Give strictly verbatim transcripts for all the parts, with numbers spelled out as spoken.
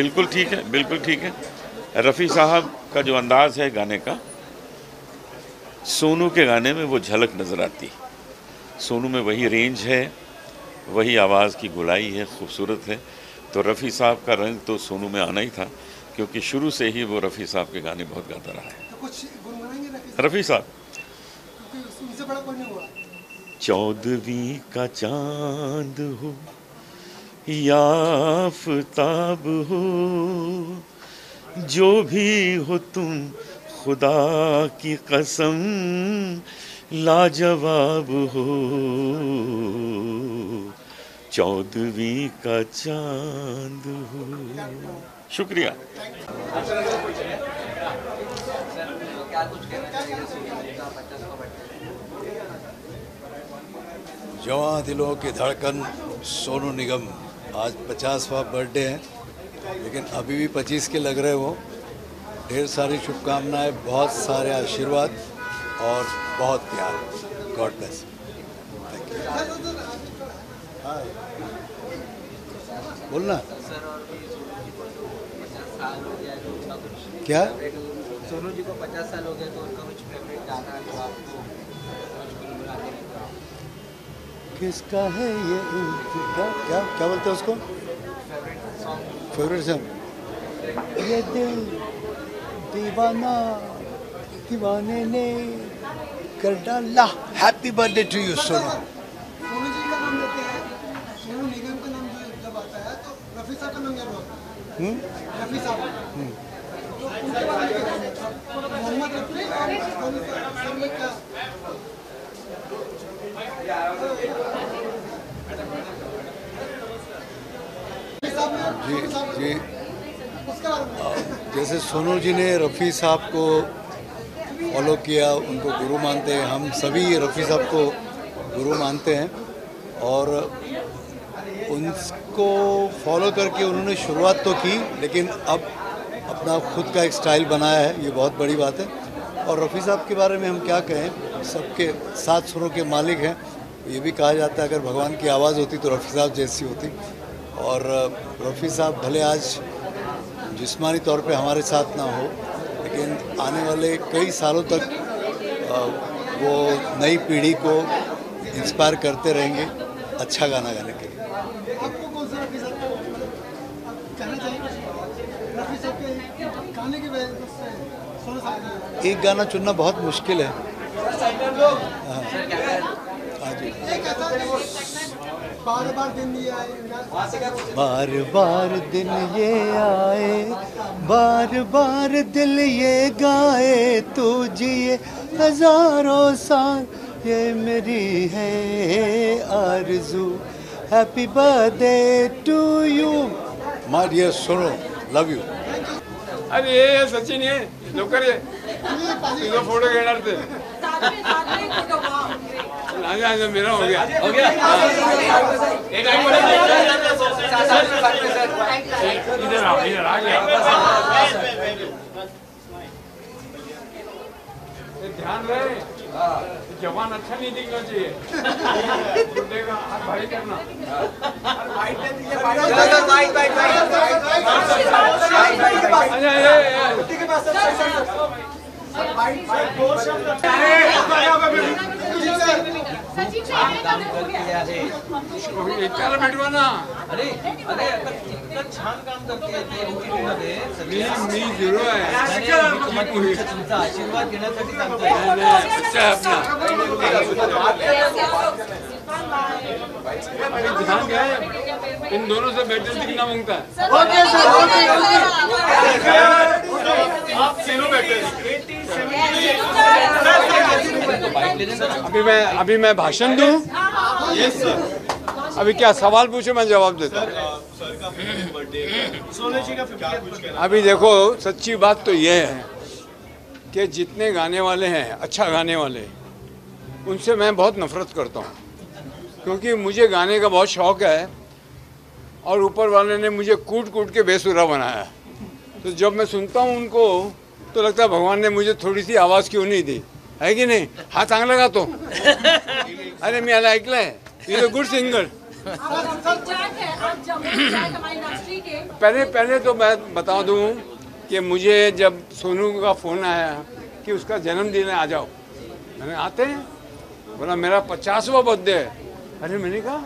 बिल्कुल ठीक है, बिल्कुल ठीक है। रफ़ी साहब का जो अंदाज़ है गाने का, सोनू के गाने में वो झलक नज़र आती। सोनू में वही रेंज है, वही आवाज़ की गुलाई है, खूबसूरत है। तो रफ़ी साहब का रंग तो सोनू में आना ही था, क्योंकि शुरू से ही वो रफ़ी साहब के गाने बहुत गाता रहा है। तो कुछ रफ़ी साहब चौदहवीं का चांद हो या आफताब हो, जो भी हो तुम खुदा की कसम लाजवाब हो। चौदहवीं का चांद हो। शुक्रिया। जवां दिलों की धड़कन सोनू निगम, आज पचासवां बर्थडे है, लेकिन अभी भी पच्चीस के लग रहे हो। ढेर सारी शुभकामनाएं, बहुत सारे आशीर्वाद और बहुत प्यार। God bless. बोलना क्या सोनू जी को पचास साल हो गए, तो उनका कुछ फेवरेट गाना है जो आपको किसका है? ये क्या क्या बोलते हैं उसको? Favourite song. ये दिल दीवाना दीवाने ने कर डाला। Happy birthday to you Sonu. Sonu ji का नाम लेते हैं, सोनू निगम का नाम जब आता है तो रफ़ी साहब का नाम याद होता है। रफ़ी साहब, मोहम्मद रफ़ी और सोनू साहब का जी जी जैसे सोनू जी ने रफ़ी साहब को फॉलो किया, उनको गुरु मानते हैं, हम सभी रफ़ी साहब को गुरु मानते हैं और उनको फॉलो करके उन्होंने शुरुआत तो की, लेकिन अब अपना खुद का एक स्टाइल बनाया है, ये बहुत बड़ी बात है। और रफ़ी साहब के बारे में हम क्या कहें, सबके सात सुरों के मालिक हैं। ये भी कहा जाता है अगर भगवान की आवाज़ होती तो रफ़ी साहब जैसी होती। और रफ़ी साहब भले आज जिस्मानी तौर पे हमारे साथ ना हो, लेकिन आने वाले कई सालों तक वो नई पीढ़ी को इंस्पायर करते रहेंगे अच्छा गाना गाने के लिए। एक गाना चुनना बहुत मुश्किल है। बार बार दिन ये आए, बार बार दिन ये आए, बार बार दिल ये गाए, तू जिए हजारों साल, ये मेरी है आरज़ू। Happy birthday to you my dear Sonu, love you. अरे ये सचिन ये लवकर ये तुझा फोटो घेणार ते आगे आगे मेरा हो गया हो गया। एक आगे बढ़े इधर आओ, इधर आ गया। ध्यान रहे, जवान अच्छा नहीं दिखना चाहिए, देखा भाई करना। त्याला भेटवा ना। अरे अरे इतकं छान काम करते मध्ये सगळे मी झिरो आहे, तुमचा आशीर्वाद घेण्यासाठी सांगतो। इन दोनों से बेटर दिखना मांगता है। अभी मैं अभी मैं भाषण दूं। Yes sir. अभी क्या सवाल पूछो, मैं जवाब देता हूँ। अभी देखो, सच्ची बात तो ये है कि जितने गाने वाले हैं, अच्छा गाने वाले, उनसे मैं बहुत नफरत करता हूँ, क्योंकि मुझे गाने का बहुत शौक़ है और ऊपर वाले ने मुझे कूट कूट के बेसुरा बनाया। तो जब मैं सुनता हूँ उनको तो लगता है भगवान ने मुझे थोड़ी सी आवाज़ क्यों नहीं दी है, कि नहीं? हाथ आंग लगा तो अरे मी आला ऐकलंय, इज अ गुड सिंगर। पहले पहले तो मैं बता दूं कि मुझे जब सोनू का फ़ोन आया कि उसका जन्मदिन है आ जाओ, मैंने आते हैं, बोला मेरा पचासवा बर्थडे है। अरे मैंने कहा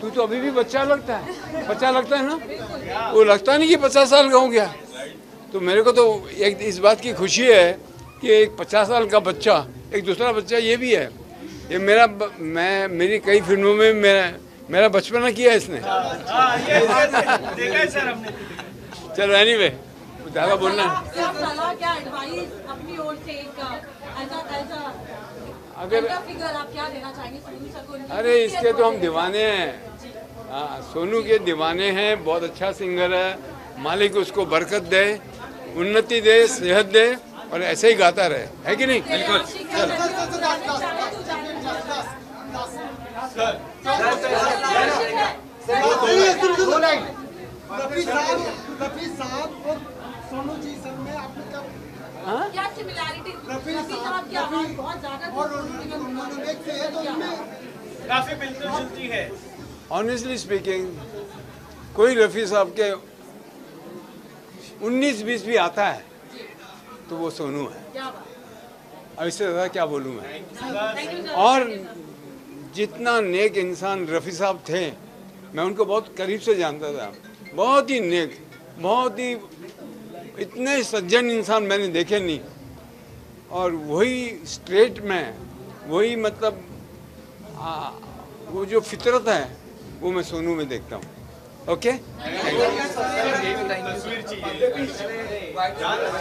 तू तो अभी भी बच्चा लगता है, बच्चा लगता है ना, वो लगता नहीं कि पचास साल का हो गया। तो मेरे को तो एक इस बात की खुशी है कि एक पचास साल का बच्चा, एक दूसरा बच्चा ये भी है। ये मेरा मैं मेरी कई फिल्मों में मैं मेरा बचपना किया इसने। चलो एनीवे ज़्यादा बोलना अगर अरे इसके तो हम दीवाने हैं, सोनू के दीवाने हैं। बहुत अच्छा सिंगर है, मालिक उसको बरकत दे, उन्नति दे, सेहत दे और ऐसे ही गाता रहे, है कि नहीं? बिल्कुल। ऑनेस्टली स्पीकिंग कोई रफ़ी साहब के उन्नीस बीस भी आता है तो वो सोनू है। अब इससे ज़्यादा क्या बोलूँ मैं। और जितना नेक इंसान रफ़ी साहब थे, मैं उनको बहुत करीब से जानता था, बहुत ही नेक, बहुत ही इतने सज्जन इंसान मैंने देखे नहीं। और वही स्ट्रेट में वही मतलब आ, वो जो फितरत है वो मैं सोनू में देखता हूँ। Okay okay?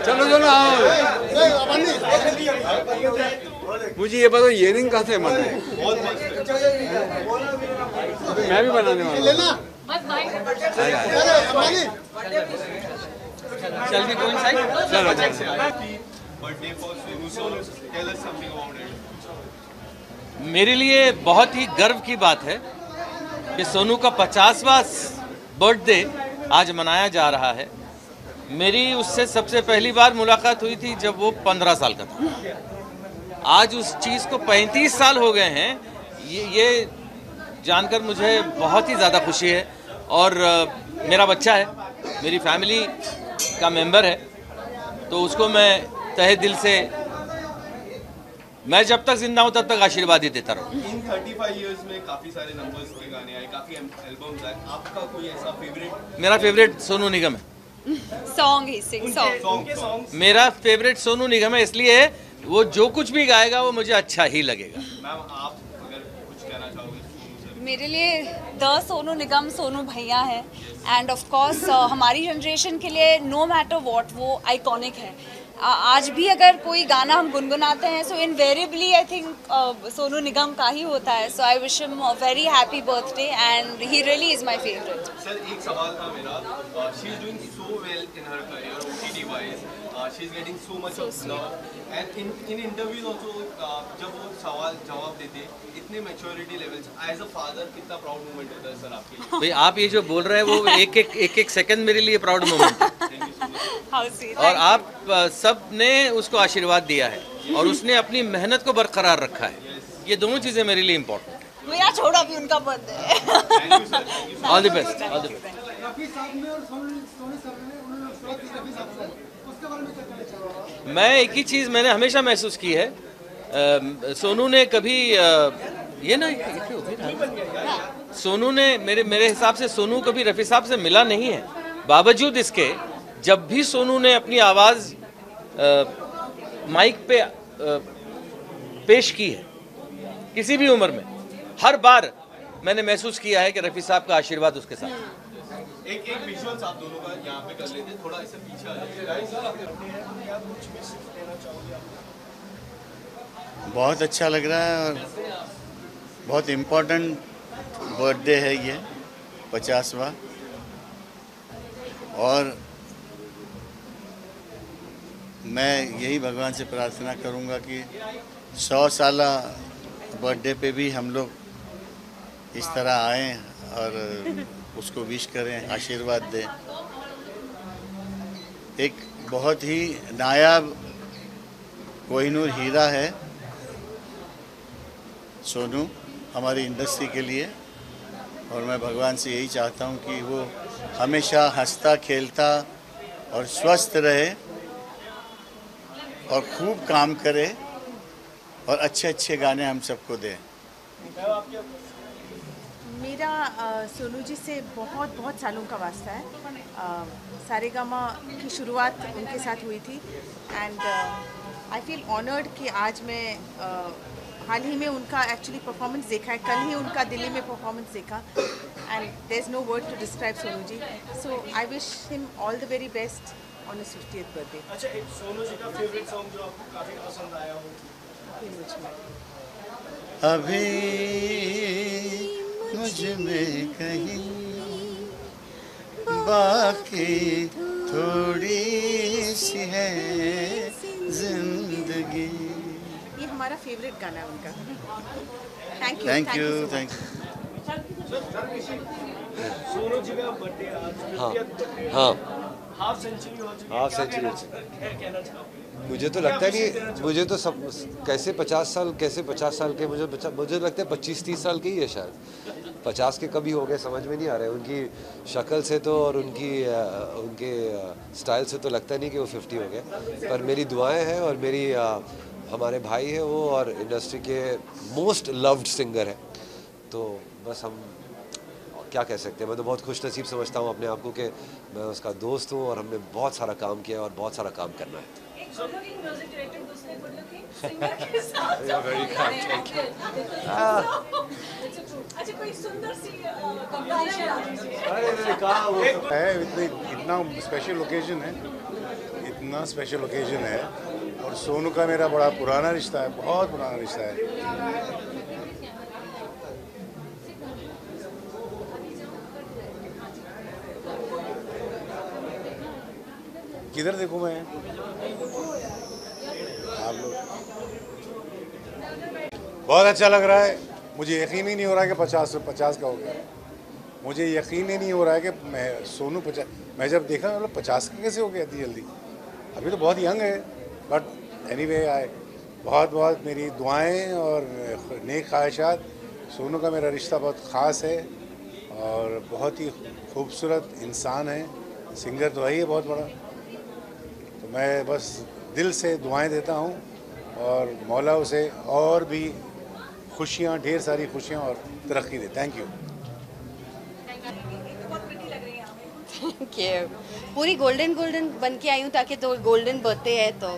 चलो चलो मुझे ये बताओ इयरिंग कहाँ से बने? मैं भी बनाने वाला हूँ। मेरे लिए बहुत ही गर्व की बात है कि सोनू का पचासवां बर्थडे आज मनाया जा रहा है। मेरी उससे सबसे पहली बार मुलाकात हुई थी जब वो पंद्रह साल का था। आज उस चीज़ को पैंतीस साल हो गए हैं। ये ये जानकर मुझे बहुत ही ज़्यादा खुशी है। और मेरा बच्चा है, मेरी फैमिली का मेंबर है, तो उसको मैं तहे दिल से, मैं जब तक जिंदा हूँ तब तक आशीर्वाद ही देता रहूँ। इन पैंतीस इयर्स में काफी सारे नंबर्स के गाने आए, काफी एल्बम्स आए, आपका कोई ऐसा फेवरेट? मेरा फेवरेट सोनू निगम है। सॉन्ग ही सिंग सॉन्ग मेरा फेवरेट सोनू निगम है, इसलिए वो जो कुछ भी गाएगा वो मुझे अच्छा ही लगेगा। मैम आप अगर कुछ कहना चाहोगे? मेरे लिए द सोनू निगम सोनू भैया है। एंड ऑफ कोर्स हमारी जनरेशन के लिए नो मैटर व्हाट वो आइकॉनिक है। आज भी अगर कोई गाना हम गुनगुनाते हैं so invariably I think Sonu Nigam का ही होता है। So I wish him a very happy birthday and he really is my favourite. Sir एक सवाल था मेरा, she is doing so well in her career, OTT wise she is getting so much of love and in in interviews also, जब वो सवाल जवाब देते इतने maturity levels, as a father कितना प्राउड मोमेंट होता है सर आपके लिए? भाई आप ये जो बोल रहे हैं वो एक एक एक एक सेकंड मेरे लिए प्राउड मोमेंट है। और आप सब ने उसको आशीर्वाद दिया है और उसने अपनी मेहनत को बरकरार रखा है। ये दोनों चीज़ें मेरे लिए इम्पोर्टेंट है। मैं आज छोड़ा भी उनका birthday. All the best, all the best. मैं एक ही चीज़ मैंने हमेशा महसूस की है, आ, सोनू ने कभी आ, ये ना सोनू ने मेरे मेरे हिसाब से सोनू कभी रफ़ी साहब से मिला नहीं है। बावजूद इसके जब भी सोनू ने अपनी आवाज़ माइक पे आ, पेश की है किसी भी उम्र में, हर बार मैंने महसूस किया है कि रफ़ी साहब का आशीर्वाद उसके साथ। एक एक विजुअल साहब दोनों का यहाँ पे कर लेते, थोड़ा इससे पीछे आ जाइए। बहुत अच्छा लग रहा है और बहुत इम्पोर्टेंट बर्थडे है ये पचासवा। और मैं यही भगवान से प्रार्थना करूंगा कि सौ साल बर्थडे पे भी हम लोग इस तरह आए और उसको विश करें, आशीर्वाद दें। एक बहुत ही नायाब कोहिनूर हीरा है सोनू हमारी इंडस्ट्री के लिए। और मैं भगवान से यही चाहता हूं कि वो हमेशा हंसता खेलता और स्वस्थ रहे और खूब काम करे और अच्छे अच्छे गाने हम सबको दें। मेरा सोनू जी से बहुत बहुत सालों का वास्ता है। सारेगामा की शुरुआत उनके साथ हुई थी एंड आई फील ऑनर्ड कि आज मैं हाल ही में उनका एक्चुअली परफॉर्मेंस देखा है, कल ही उनका दिल्ली में परफॉर्मेंस देखा and there is no word to describe Sonu ji. So I wish him all the very best on his fiftieth birthday. अच्छा, एक सोनू जी का फेवरेट सॉन्ग जो आपको काफ़ी पसंद आया हो? अभी मुझ में कहीं बाकी थोड़ी सी है जिंदगी, ये हमारा फेवरेट गाना है उनका। Thank you thank you thank you. Sonu ji का बर्थडे आज। हाँ हाँ, हाफ सेंचुरी हो चुकी है, हाफ सेंचुरी। मुझे तो लगता है कि मुझे तो सब कैसे पचास साल कैसे पचास साल के मुझे मुझे लगता है पच्चीस तीस साल के ही है शायद, पचास के कभी हो गए समझ में नहीं आ रहा है। उनकी शक्ल से तो और उनकी उनके स्टाइल से तो लगता नहीं कि वो फिफ्टी हो गए। पर मेरी दुआएं हैं और मेरी हमारे भाई हैं वो और इंडस्ट्री के मोस्ट लव्ड सिंगर हैं, तो बस हम क्या कह सकते हैं। मैं तो बहुत खुश नसीब समझता हूँ अपने आप को कि मैं उसका दोस्त हूँ और हमने बहुत सारा काम किया और बहुत सारा काम करना है। इतना स्पेशल ओकेजन है, इतना स्पेशल ओकेजन है। और सोनू का मेरा बड़ा पुराना रिश्ता है, बहुत पुराना रिश्ता है। किधर देखूं मैं आप लोग? बहुत अच्छा लग रहा है। मुझे यकीन ही नहीं हो रहा है कि पचास पचास का हो गया। मुझे यकीन ही नहीं हो रहा है कि मैं सोनू पचास, मैं जब देखा मतलब पचास के कैसे हो गया इतनी जल्दी। अभी तो बहुत यंग है बट एनीवे आई बहुत बहुत मेरी दुआएं और नेक ख्वाहिशात। सोनू का मेरा रिश्ता बहुत ख़ास है और बहुत ही खूबसूरत इंसान है, सिंगर तो है ही बहुत बड़ा। मैं बस दिल से दुआएं देता हूं और मौला उसे और भी खुशियां, ढेर सारी खुशियां और तरक्की दे। Thank you. Thank you. पूरी गोल्डन गोल्डन बन के आई हूं ताकि तो गोल्डन बर्थडे है तो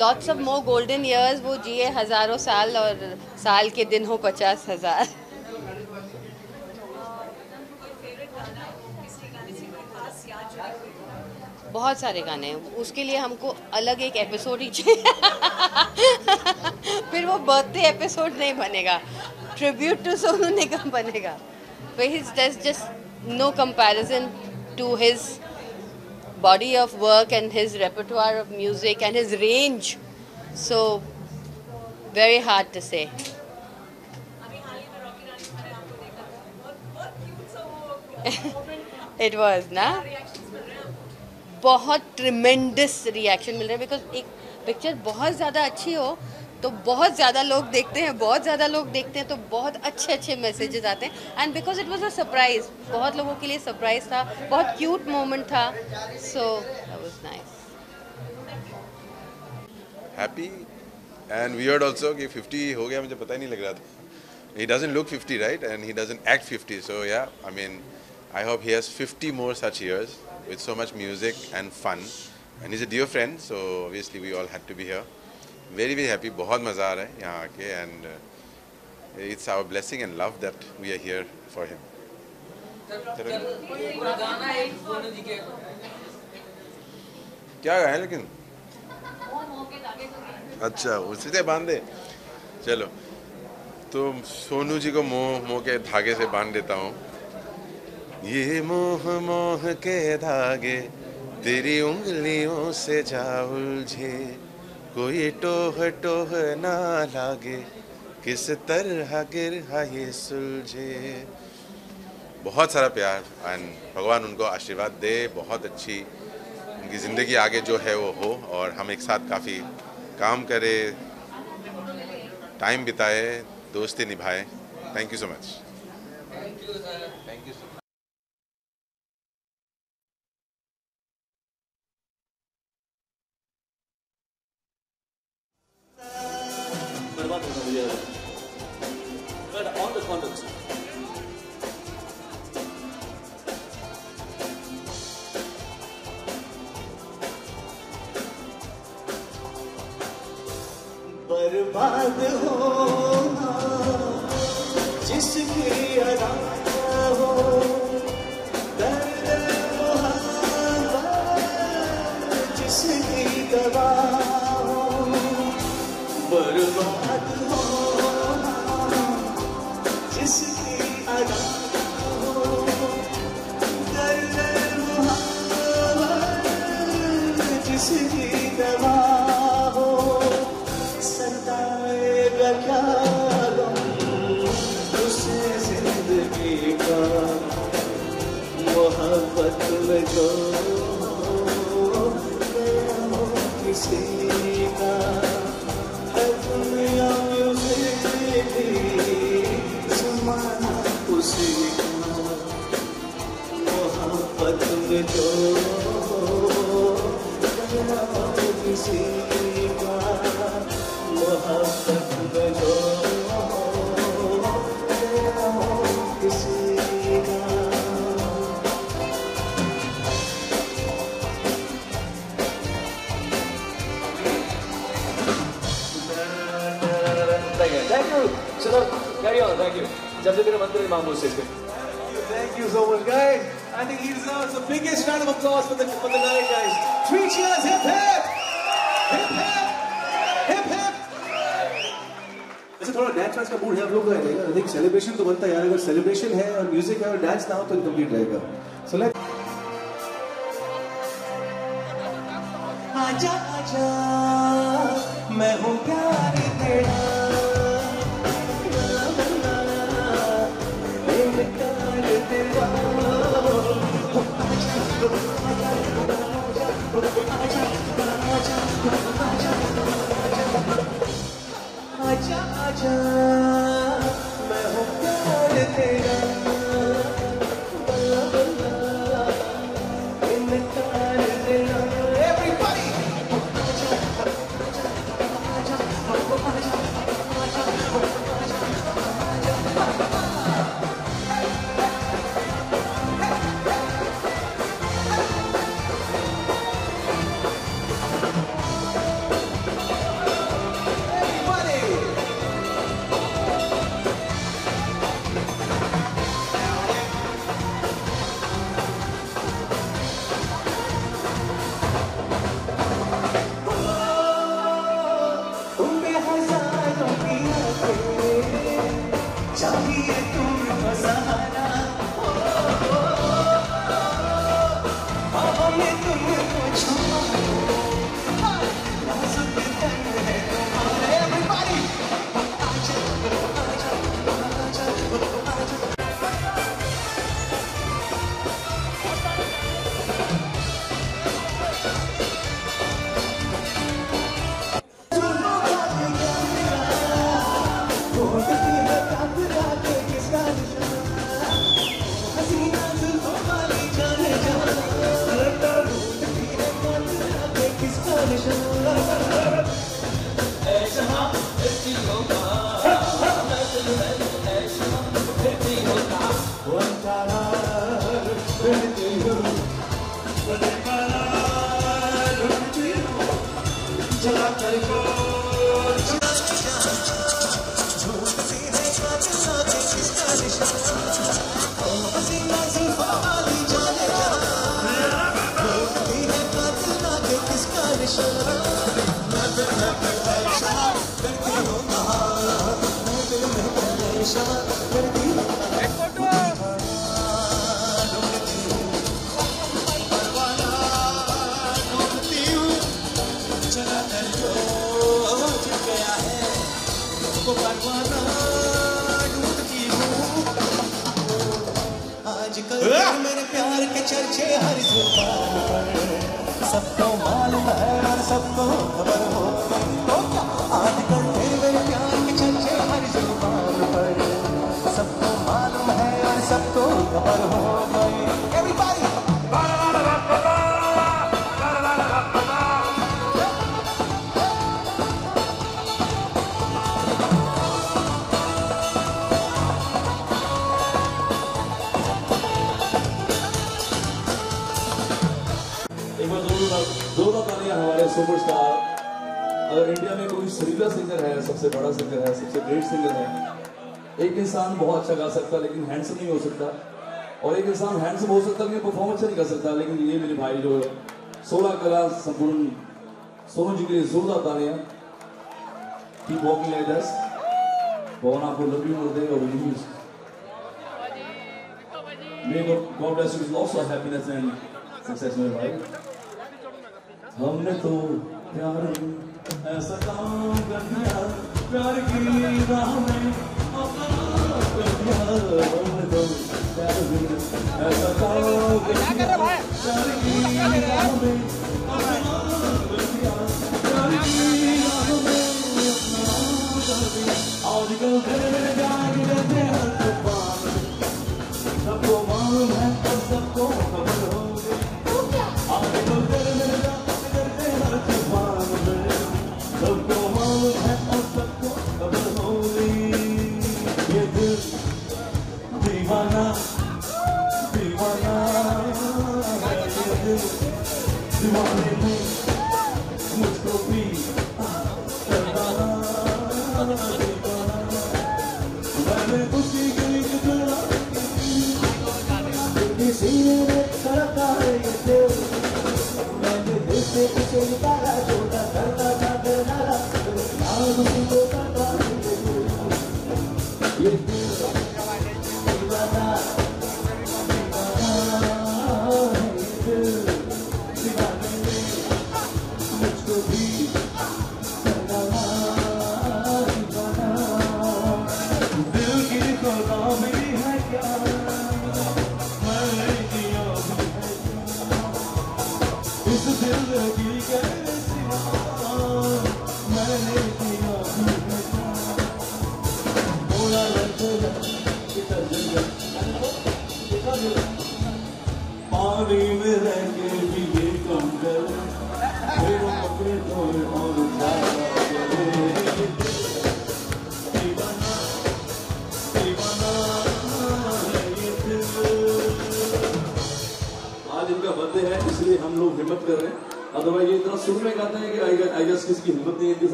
lots of more golden years वो जिए हज़ारों साल और साल के दिन हो पचास हज़ार। बहुत सारे गाने हैं, उसके लिए हमको अलग एक एपिसोड ही चाहिए। फिर वो बर्थडे एपिसोड नहीं बनेगा, ट्रिब्यूट टू सोनू निगम बनेगा। His there just no comparison to his body of work and his repertoire of music and his range, so very hard to say. It was ना बहुत ट्रिमेंडस रिएक्शन मिल रहा है, because एक picture बहुत ज़्यादा अच्छी हो तो बहुत ज़्यादा लोग देखते हैं, बहुत ज़्यादा लोग देखते हैं तो बहुत अच्छे अच्छे मैसेजेस आते हैं। And because it was a surprise, बहुत लोगों के लिए सरप्राइज था, बहुत क्यूट मोमेंट था, so that was nice. Happy and weird also कि फिफ्टी हो गया, मुझे पता ही नहीं लग रहा था। He doesn't look fifty right and he doesn't act fifty, so yeah I mean I hope he has fifty more such years with so much music and fun, and he's a dear friend, so obviously we all had to be here. Very very happy, bahut maza aa raha hai yahan aake, and uh, it's our blessing and love that we are here for him. Kya hai lekin phone ho ke lage to acha usse se bande chalo to sonu ji ko moh moh ke dhage se band deta hu। ये मोह मोह के धागे तेरी उंगलियों से जा उलझे, कोई टोह टोह ना लागे, किस तरह गिर ये सुलझे। बहुत सारा प्यार एंड भगवान उनको आशीर्वाद दे, बहुत अच्छी उनकी ज़िंदगी आगे जो है वो हो और हम एक साथ काफ़ी काम करें, टाइम बिताए, दोस्ती निभाए। Thank you so much. बर्बाद होना जिसकी अदा हो दर्द मोहब्बत जिसकी दवा हो बर्बाद होना जिसकी अदा हो दर्द मोहब्बत जिसकी दवा हो सताए ख्यालों उसे जिंदगी का मोहब्बत में जो हो किसी का दुनिया में उसे भी समाना उसी का मोहब्बत में जो हो किसी का मोहब्बत में जो carry on thank you jabir mandir mambo says thank you so much guys I think he deserves the biggest round of applause for the for the guy guys three cheers hip hip hip hip hip hip वैसे थोड़ा dance वांस का mood है आप लोग का रहेगा अधिक सेलिब्रेशन तो बनता है यार अगर सेलिब्रेशन है और म्यूजिक है और डांस ना हो तो इनकम्प्लीट रहेगा सो लेट आजा आजा मैं हूं प्यार तेरा आजा आजा मैं हूँ प्यार तेरा बल्ला बल्ला इनकार तेरा एवरीबॉडी आजा आजा आजा आजा अगर इंडिया में कोई सुरीला सिंगर है, सबसे बड़ा सिंगर है, सबसे ग्रेट सिंगर है, एक इंसान बहुत अच्छा गा सकता है लेकिन हैंडसम नहीं हो सकता, और एक इंसान हैंडसम हो सकता है लेकिन परफॉर्म अच्छा नहीं कर सकता। लेकिन ये मेरे भाई जो सोलह कला संपूर्ण सोनू जी के लिए जोरदार तालियां। Keep walking like this. भगवान आपको लव यू और दे और यूज। May God bless you with lots of happiness and success मेरे भाई। हमने तो प्यार ऐसा काम करना प्यार की राह में हमने तो प्यार ऐसा काम करना प्यार की राह में और कल तेरे जान देते हर बात सबको मालूम है और सबको खबर हो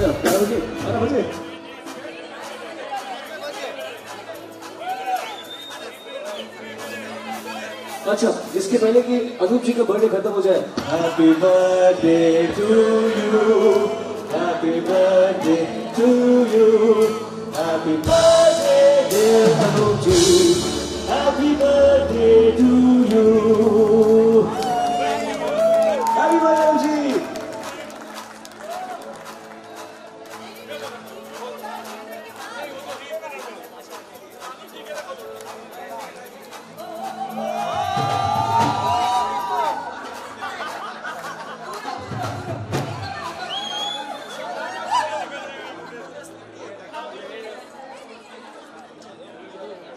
बजे अच्छा, इसके पहले कि अनूप जी का बर्थडे खत्म हो जाए, happy birthday to you, happy birthday to you, happy birthday dear Anoop ji, happy birthday to you, happy birthday Anoop ji.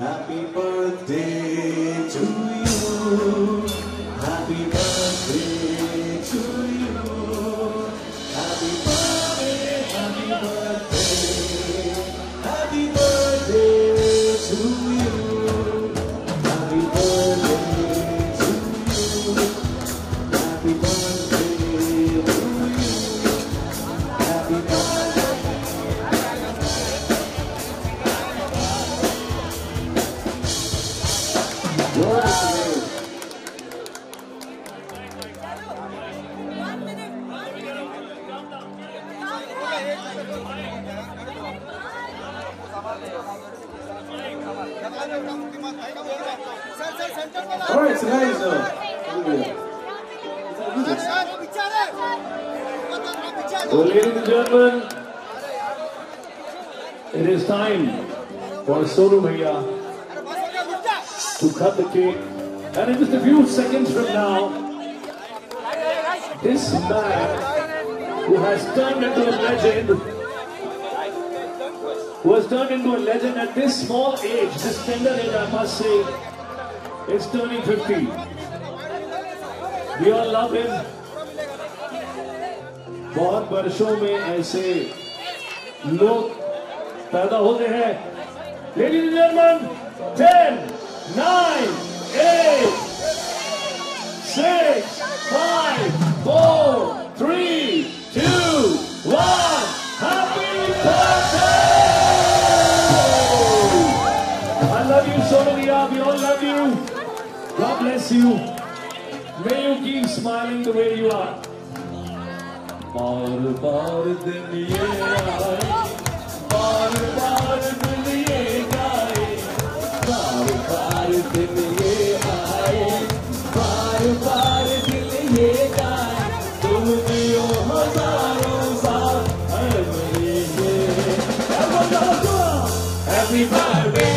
Happy birthday to you, happy birthday to you, happy birthday, happy birthday, happy birthday to you, happy birthday to you, happy birthday to you, happy birthday. Alright, so guys, uh, so ladies and gentlemen, it is time for Sonu Bhaiya to cut the cake, and in just a few seconds from now, this man who has turned into a legend. who has turned into a legend at this small age, this tender age I must say, is turning fifty. We all love him. बहुत वर्षों में ऐसे लोग पैदा होते हैं. Ladies and gentlemen, ten, nine, eight, six, five, four, three, two, one. Happy birthday! We all love you. God bless you. May you keep smiling the way you are. Baar baar duniya aaye, baar baar duniya aaye, baar baar duniya aaye, baar baar duniya aaye. Tum jiyo hazaron saal, har meri hai. Happy birthday.